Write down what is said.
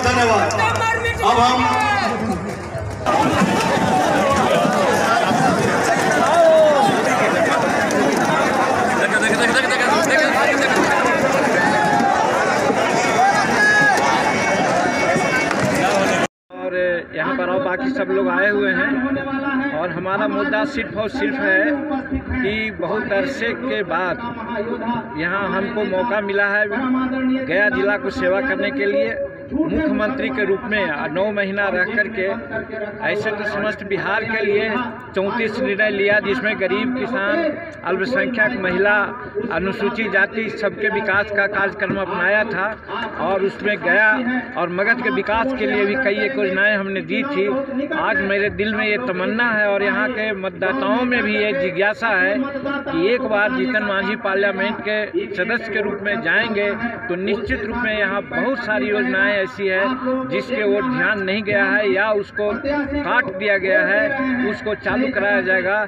बहुत धन्यवाद। अब हम यहाँ पर और बाकी सब लोग आए हुए हैं और हमारा मुद्दा सिर्फ और सिर्फ है कि बहुत अरसे के बाद यहाँ हमको मौका मिला है गया जिला को सेवा करने के लिए मुख्यमंत्री के रूप में 9 महीना रह कर के ऐसे तो समस्त बिहार के लिए 34 निर्णय लिया, जिसमें गरीब, किसान, अल्पसंख्यक, महिला, अनुसूचित जाति सबके विकास का कार्यक्रम अपनाया था और उसमें गया और मगध के विकास के लिए भी कई एक योजनाएँ हमने दी थी। आज मेरे दिल में ये तमन्ना है और यहाँ के मतदाताओं में भी ये जिज्ञासा है कि एक बार जीतन मांझी पार्लियामेंट के सदस्य के रूप में जाएंगे तो निश्चित रूप में यहाँ बहुत सारी योजनाएँ ऐसी है जिसके ओर ध्यान नहीं गया है या उसको काट दिया गया है, उसको चालू कराया जाएगा।